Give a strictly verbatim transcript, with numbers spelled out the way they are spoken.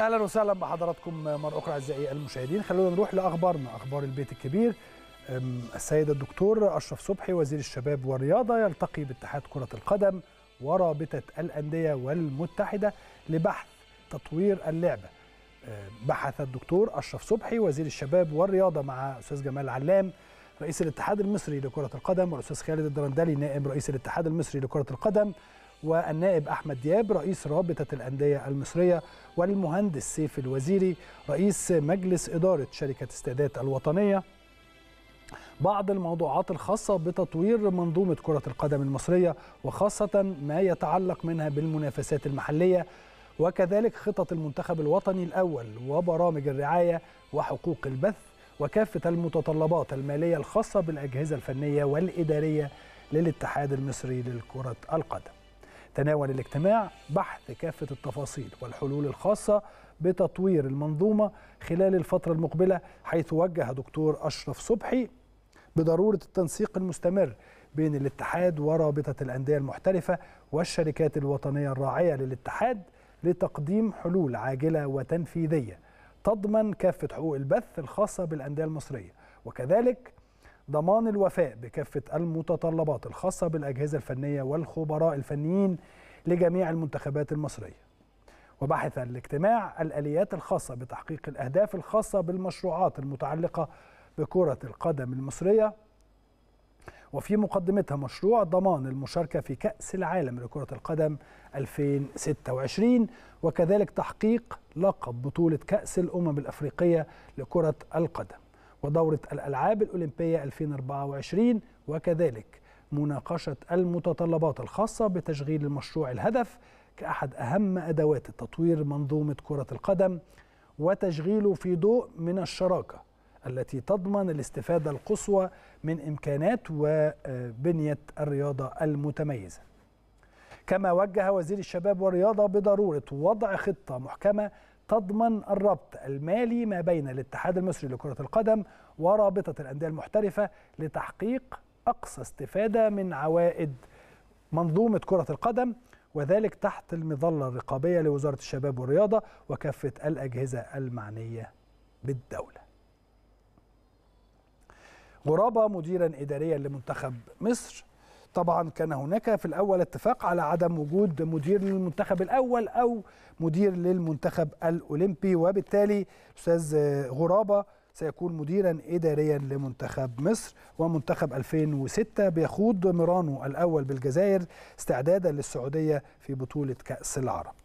اهلا وسهلا بحضراتكم مره اخرى اعزائي المشاهدين. خلونا نروح لاخبارنا، اخبار البيت الكبير. السيد الدكتور أشرف صبحي وزير الشباب والرياضة يلتقي باتحاد كرة القدم ورابطة الأندية والمتحدة لبحث تطوير اللعبة. بحث الدكتور أشرف صبحي وزير الشباب والرياضة مع أستاذ جمال علام رئيس الاتحاد المصري لكرة القدم، والأستاذ خالد الدرندلي نائب رئيس الاتحاد المصري لكرة القدم، والنائب أحمد دياب رئيس رابطة الأندية المصرية، والمهندس سيف الوزيري رئيس مجلس إدارة شركة استادات الوطنية، بعض الموضوعات الخاصة بتطوير منظومة كرة القدم المصرية وخاصة ما يتعلق منها بالمنافسات المحلية، وكذلك خطط المنتخب الوطني الأول وبرامج الرعاية وحقوق البث وكافة المتطلبات المالية الخاصة بالأجهزة الفنية والإدارية للاتحاد المصري لكرة القدم. تناول الاجتماع بحث كافة التفاصيل والحلول الخاصة بتطوير المنظومة خلال الفترة المقبلة، حيث وجه دكتور أشرف صبحي بضرورة التنسيق المستمر بين الاتحاد ورابطة الأندية المحترفة والشركات الوطنية الراعية للاتحاد لتقديم حلول عاجلة وتنفيذية تضمن كافة حقوق البث الخاصة بالأندية المصرية، وكذلك ضمان الوفاء بكافة المتطلبات الخاصة بالأجهزة الفنية والخبراء الفنيين لجميع المنتخبات المصرية. وبحث الاجتماع الآليات الخاصة بتحقيق الأهداف الخاصة بالمشروعات المتعلقة بكرة القدم المصرية، وفي مقدمتها مشروع ضمان المشاركة في كأس العالم لكرة القدم ألفين وستة وعشرين، وكذلك تحقيق لقب بطولة كأس الأمم الأفريقية لكرة القدم ودورة الألعاب الأولمبية ألفين وأربعة وعشرين، وكذلك مناقشة المتطلبات الخاصة بتشغيل المشروع الهدف كأحد أهم أدوات تطوير منظومة كرة القدم وتشغيله في ضوء من الشراكة التي تضمن الاستفادة القصوى من إمكانات وبنية الرياضة المتميزة. كما وجه وزير الشباب والرياضة بضرورة وضع خطة محكمة تضمن الربط المالي ما بين الاتحاد المصري لكرة القدم ورابطة الأندية المحترفة لتحقيق أقصى استفادة من عوائد منظومة كرة القدم، وذلك تحت المظلة الرقابية لوزارة الشباب والرياضة وكافة الأجهزة المعنية بالدولة. غرابة مديرا إداريا لمنتخب مصر. طبعا كان هناك في الأول اتفاق على عدم وجود مدير للمنتخب الأول أو مدير للمنتخب الأولمبي، وبالتالي أستاذ غرابة سيكون مديرا إداريا لمنتخب مصر. ومنتخب ألفين وستة بيخوض مرانه الأول بالجزائر استعدادا للسعودية في بطولة كأس العرب.